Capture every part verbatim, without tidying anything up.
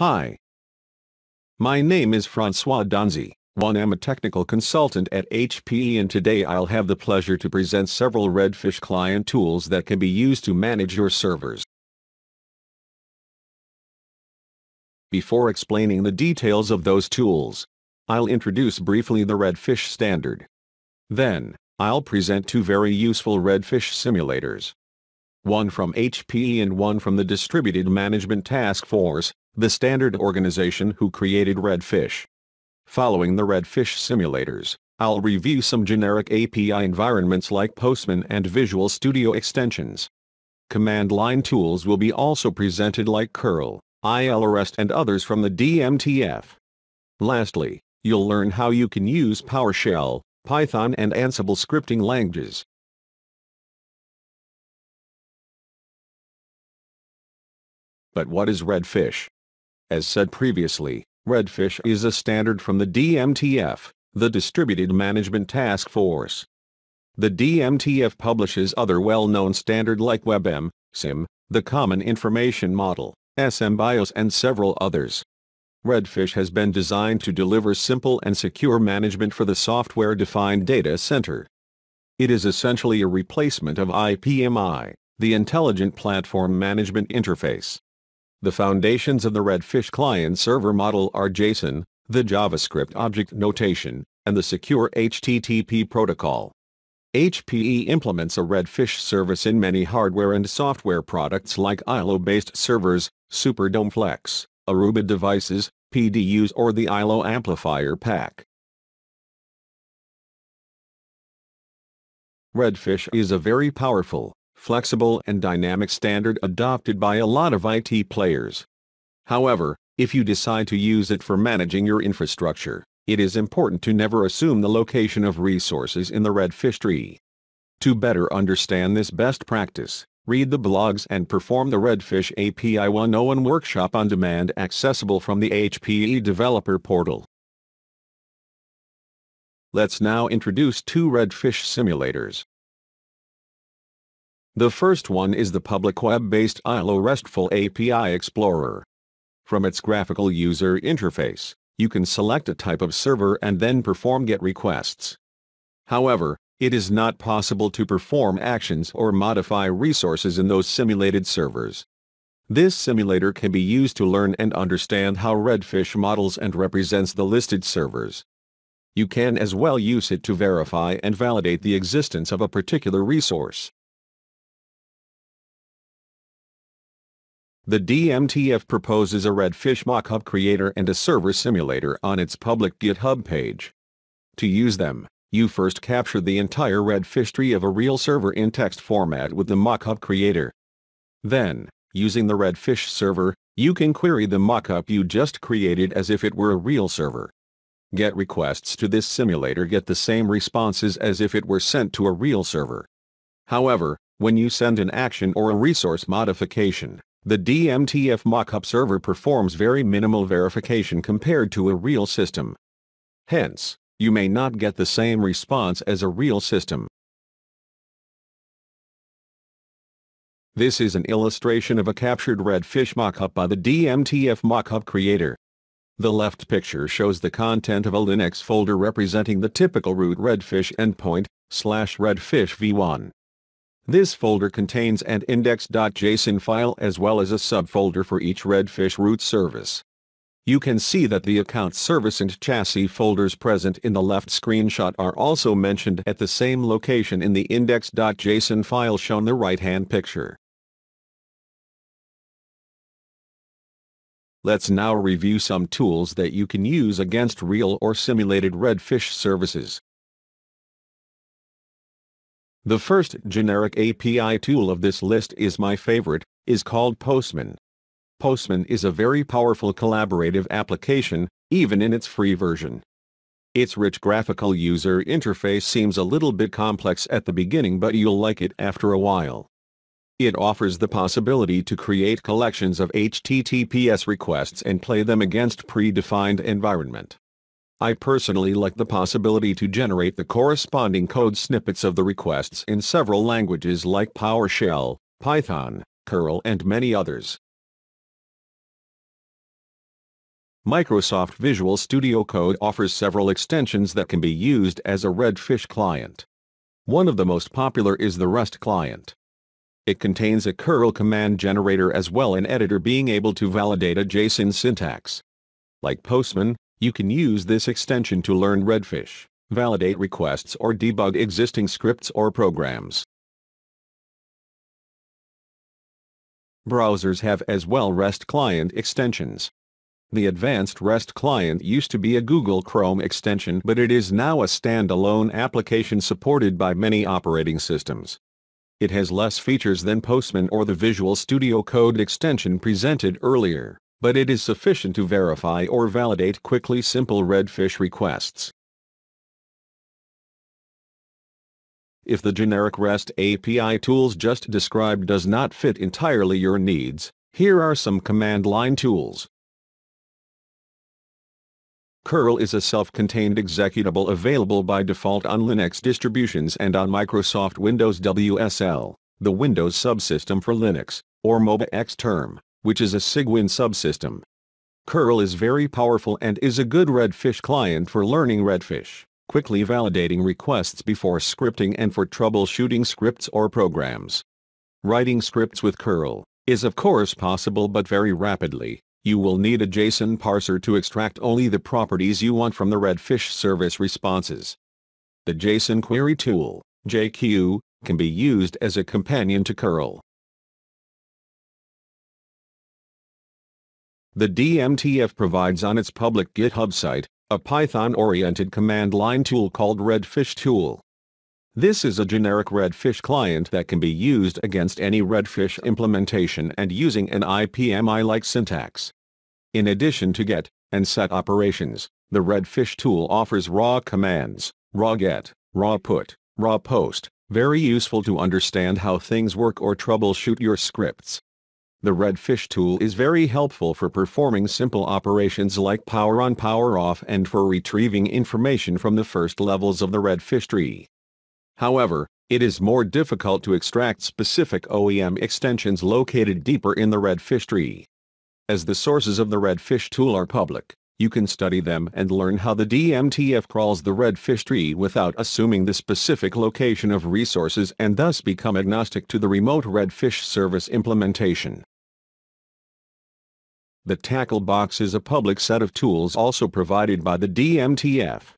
Hi. My name is Francois Donze, one am a technical consultant at H P E, and today I'll have the pleasure to present several Redfish client tools that can be used to manage your servers. Before explaining the details of those tools, I'll introduce briefly the Redfish standard. Then, I'll present two very useful Redfish simulators. One from H P E and one from the Distributed Management Task Force, the standard organization who created Redfish. Following the Redfish simulators, I'll review some generic A P I environments like Postman and Visual Studio extensions. Command line tools will be also presented like curl, iLOrest and others from the D M T F. Lastly, you'll learn how you can use PowerShell, Python and Ansible scripting languages. But what is Redfish? As said previously, Redfish is a standard from the D M T F, the Distributed Management Task Force. The D M T F publishes other well-known standards like WebM, C I M, the Common Information Model, SMBIOS and several others. Redfish has been designed to deliver simple and secure management for the software-defined data center. It is essentially a replacement of I P M I, the Intelligent Platform Management Interface. The foundations of the Redfish client-server model are JSON, the JavaScript object notation, and the secure H T T P protocol. H P E implements a Redfish service in many hardware and software products like I L O-based servers, Superdome Flex, Aruba devices, P D Us or the I L O amplifier pack. Redfish is a very powerful, flexible and dynamic standard adopted by a lot of I T players. However, if you decide to use it for managing your infrastructure, it is important to never assume the location of resources in the Redfish tree. To better understand this best practice, read the blogs and perform the Redfish A P I one oh one workshop on demand accessible from the H P E developer portal. Let's now introduce two Redfish simulators. The first one is the public web-based I L O RESTful A P I Explorer. From its graphical user interface, you can select a type of server and then perform GET requests. However, it is not possible to perform actions or modify resources in those simulated servers. This simulator can be used to learn and understand how Redfish models and represents the listed servers. You can as well use it to verify and validate the existence of a particular resource. The D M T F proposes a Redfish mockup creator and a server simulator on its public GitHub page. To use them, you first capture the entire Redfish tree of a real server in text format with the mockup creator. Then, using the Redfish server, you can query the mockup you just created as if it were a real server. GET requests to this simulator get the same responses as if it were sent to a real server. However, when you send an action or a resource modification, the D M T F mockup server performs very minimal verification compared to a real system. Hence, you may not get the same response as a real system. This is an illustration of a captured Redfish mockup by the D M T F mockup creator. The left picture shows the content of a Linux folder representing the typical root Redfish endpoint, slash Redfish v one. This folder contains an index.json file as well as a subfolder for each Redfish root service. You can see that the account service and chassis folders present in the left screenshot are also mentioned at the same location in the index.json file shown in the right-hand picture. Let's now review some tools that you can use against real or simulated Redfish services. The first generic A P I tool of this list is my favorite, is called Postman. Postman is a very powerful collaborative application, even in its free version. Its rich graphical user interface seems a little bit complex at the beginning, but you'll like it after a while. It offers the possibility to create collections of H T T P S requests and play them against predefined environment. I personally like the possibility to generate the corresponding code snippets of the requests in several languages like PowerShell, Python, curl and many others. Microsoft Visual Studio Code offers several extensions that can be used as a Redfish client. One of the most popular is the REST client. It contains a curl command generator as well as an editor being able to validate a JSON syntax. Like Postman, you can use this extension to learn Redfish, validate requests, or debug existing scripts or programs. Browsers have as well REST client extensions. The advanced REST client used to be a Google Chrome extension, but it is now a standalone application supported by many operating systems. It has less features than Postman or the Visual Studio Code extension presented earlier, but it is sufficient to verify or validate quickly simple Redfish requests. If the generic REST A P I tools just described does not fit entirely your needs, here are some command line tools. curl is a self-contained executable available by default on Linux distributions and on Microsoft Windows W S L, the Windows subsystem for Linux, or MobaXterm, which is a Cygwin subsystem. curl is very powerful and is a good Redfish client for learning Redfish, quickly validating requests before scripting, and for troubleshooting scripts or programs. Writing scripts with curl is of course possible, but very rapidly. You will need a JSON parser to extract only the properties you want from the Redfish service responses. The JSON query tool, J Q, can be used as a companion to curl. The D M T F provides on its public GitHub site a Python-oriented command line tool called Redfish tool. This is a generic Redfish client that can be used against any Redfish implementation and using an I P M I-like syntax. In addition to get and set operations, the Redfish tool offers raw commands, raw get, raw put, raw post, very useful to understand how things work or troubleshoot your scripts. The Redfish tool is very helpful for performing simple operations like power on, power off, and for retrieving information from the first levels of the Redfish tree. However, it is more difficult to extract specific O E M extensions located deeper in the Redfish tree. As the sources of the Redfish tool are public, you can study them and learn how the D M T F crawls the Redfish tree without assuming the specific location of resources and thus become agnostic to the remote Redfish service implementation. The tackle box is a public set of tools also provided by the D M T F.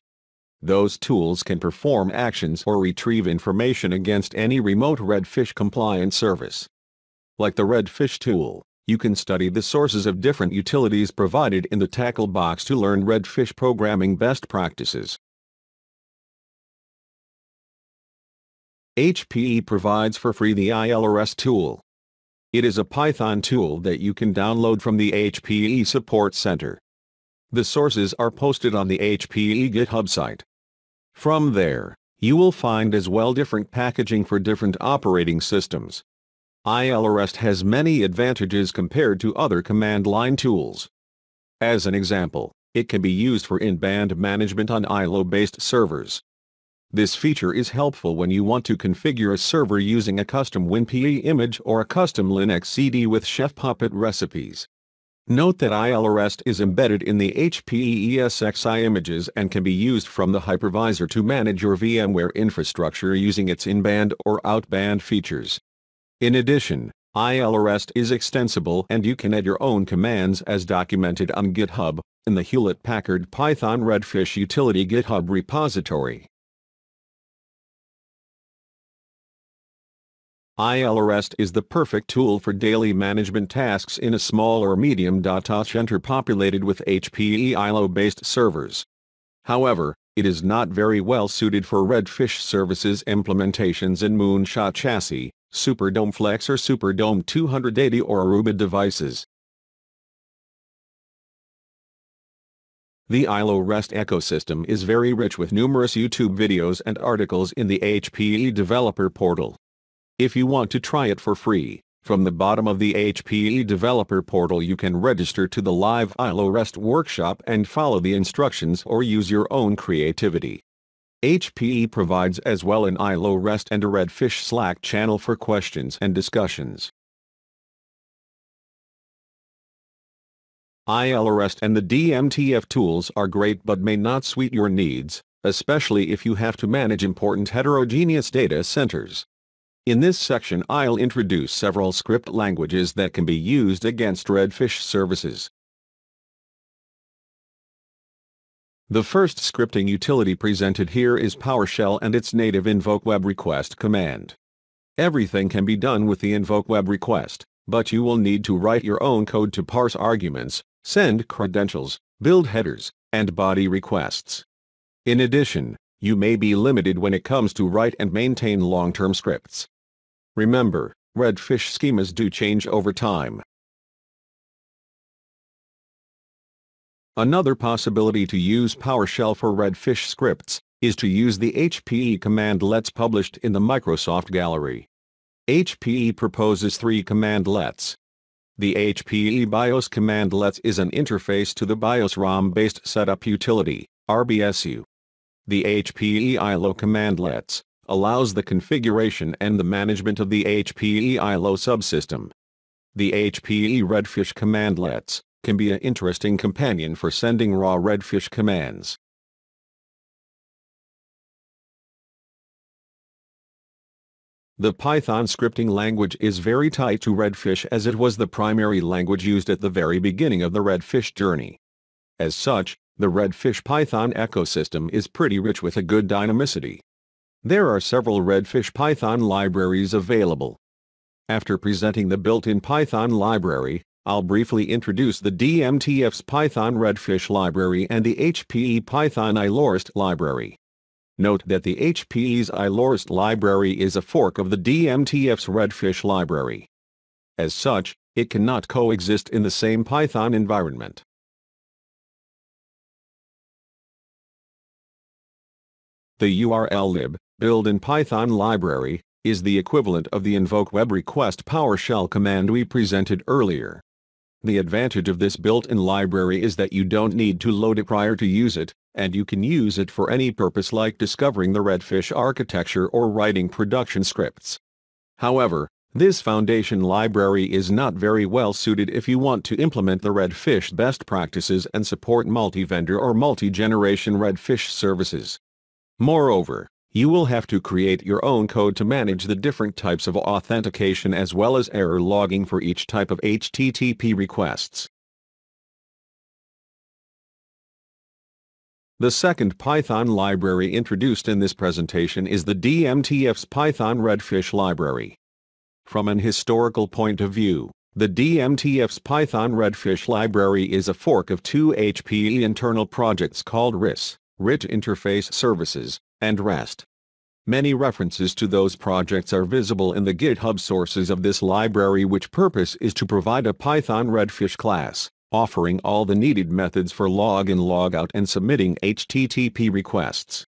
Those tools can perform actions or retrieve information against any remote Redfish compliant service. Like the Redfish tool, you can study the sources of different utilities provided in the tackle box to learn Redfish programming best practices. H P E provides for free the iLOrest tool. It is a Python tool that you can download from the H P E Support Center. The sources are posted on the H P E GitHub site. From there, you will find as well different packaging for different operating systems. iLOrest has many advantages compared to other command line tools. As an example, it can be used for in-band management on I L O-based servers. This feature is helpful when you want to configure a server using a custom WinPE image or a custom Linux C D with Chef Puppet recipes. Note that iLOrest is embedded in the H P E E S X i images and can be used from the hypervisor to manage your VMware infrastructure using its in-band or out-band features. In addition, iLOrest is extensible and you can add your own commands as documented on GitHub, in the Hewlett-Packard Python Redfish Utility GitHub repository. iLOrest is the perfect tool for daily management tasks in a small or medium data center populated with H P E I L O-based servers. However, it is not very well suited for Redfish services implementations in Moonshot chassis, Superdome Flex or Superdome two eighty or Aruba devices. The iLOrest ecosystem is very rich with numerous YouTube videos and articles in the H P E developer portal. If you want to try it for free, from the bottom of the H P E developer portal you can register to the live iLOrest workshop and follow the instructions or use your own creativity. H P E provides as well an iLOrest and a Redfish Slack channel for questions and discussions. iLOrest and the D M T F tools are great but may not suit your needs, especially if you have to manage important heterogeneous data centers. In this section, I'll introduce several script languages that can be used against Redfish services. The first scripting utility presented here is PowerShell and its native Invoke-WebRequest command. Everything can be done with the Invoke-WebRequest, but you will need to write your own code to parse arguments, send credentials, build headers, and body requests. In addition, you may be limited when it comes to write and maintain long-term scripts. Remember, Redfish schemas do change over time. Another possibility to use PowerShell for Redfish scripts is to use the H P E commandlets published in the Microsoft Gallery. H P E proposes three commandlets. The H P E BIOS commandlets is an interface to the BIOS ROM-based setup utility, R B S U. The H P E I L O commandlets allows the configuration and the management of the H P E I L O subsystem. The H P E Redfish commandlets can be an interesting companion for sending raw Redfish commands. The Python scripting language is very tied to Redfish as it was the primary language used at the very beginning of the Redfish journey. As such, the Redfish Python ecosystem is pretty rich with a good dynamicity. There are several Redfish Python libraries available. After presenting the built-in Python library, I'll briefly introduce the D M T F's Python Redfish library and the H P E Python iLOrest library. Note that the H P E's iLOrest library is a fork of the D M T F's Redfish library. As such, it cannot coexist in the same Python environment. The URLlib, built-in Python library, is the equivalent of the Invoke-WebRequest PowerShell command we presented earlier. The advantage of this built-in library is that you don't need to load it prior to use it, and you can use it for any purpose like discovering the Redfish architecture or writing production scripts. However, this foundation library is not very well suited if you want to implement the Redfish best practices and support multi-vendor or multi-generation Redfish services. Moreover, you will have to create your own code to manage the different types of authentication as well as error logging for each type of H T T P requests. The second Python library introduced in this presentation is the D M T F's Python Redfish library. From an historical point of view, the D M T F's Python Redfish library is a fork of two H P E internal projects called R I S. Rich Interface Services, and REST. Many references to those projects are visible in the GitHub sources of this library, which purpose is to provide a Python Redfish class, offering all the needed methods for login, logout, and submitting H T T P requests.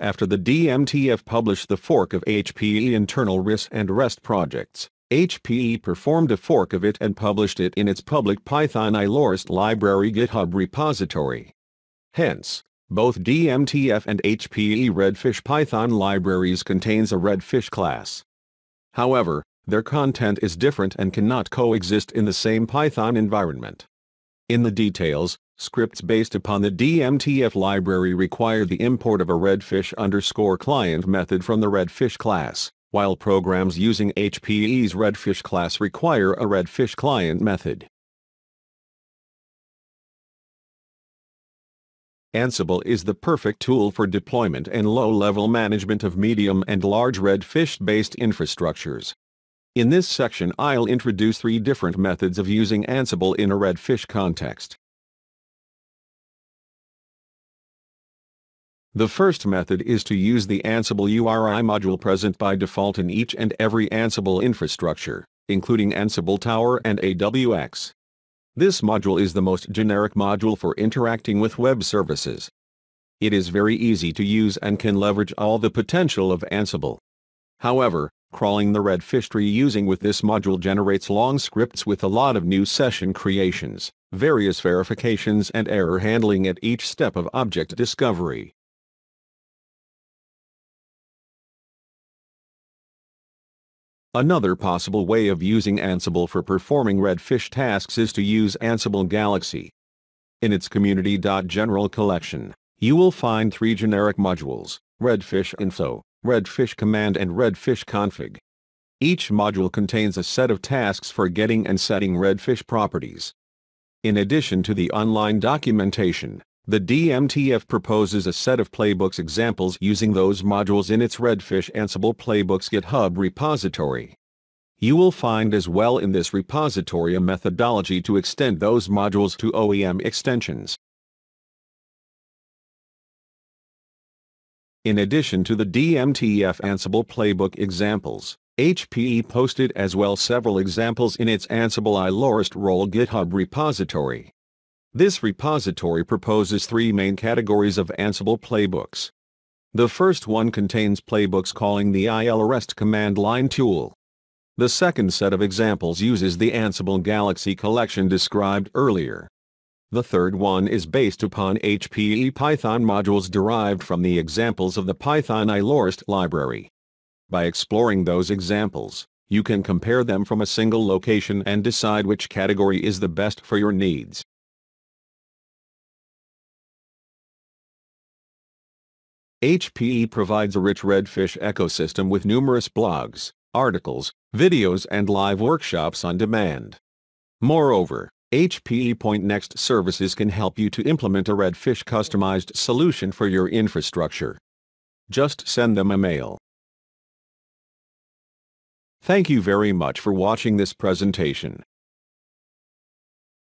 After the D M T F published the fork of H P E internal R I S and REST projects, H P E performed a fork of it and published it in its public Python iLOrest library GitHub repository. Hence, both D M T F and H P E Redfish Python libraries contains a Redfish class. However, their content is different and cannot coexist in the same Python environment. In the details, scripts based upon the D M T F library require the import of a Redfish underscore client method from the Redfish class, while programs using H P E's Redfish class require a Redfish client method. Ansible is the perfect tool for deployment and low-level management of medium and large Redfish-based infrastructures. In this section, I'll introduce three different methods of using Ansible in a Redfish context. The first method is to use the Ansible U R I module present by default in each and every Ansible infrastructure, including Ansible Tower and A W X. This module is the most generic module for interacting with web services. It is very easy to use and can leverage all the potential of Ansible. However, crawling the Redfish tree using with this module generates long scripts with a lot of new session creations, various verifications and error handling at each step of object discovery. Another possible way of using Ansible for performing Redfish tasks is to use Ansible Galaxy. In its community.general collection, you will find three generic modules: Redfish Info, Redfish Command, and Redfish Config. Each module contains a set of tasks for getting and setting Redfish properties. In addition to the online documentation, the D M T F proposes a set of playbooks examples using those modules in its Redfish Ansible Playbooks GitHub repository. You will find as well in this repository a methodology to extend those modules to O E M extensions. In addition to the D M T F Ansible Playbook examples, H P E posted as well several examples in its Ansible iLOrest role GitHub repository. This repository proposes three main categories of Ansible playbooks. The first one contains playbooks calling the iLOrest command line tool. The second set of examples uses the Ansible Galaxy collection described earlier. The third one is based upon H P E Python modules derived from the examples of the Python iLOrest library. By exploring those examples, you can compare them from a single location and decide which category is the best for your needs. H P E provides a rich Redfish ecosystem with numerous blogs, articles, videos, and live workshops on demand. Moreover, H P E .Next services can help you to implement a Redfish customized solution for your infrastructure. Just send them a mail. Thank you very much for watching this presentation.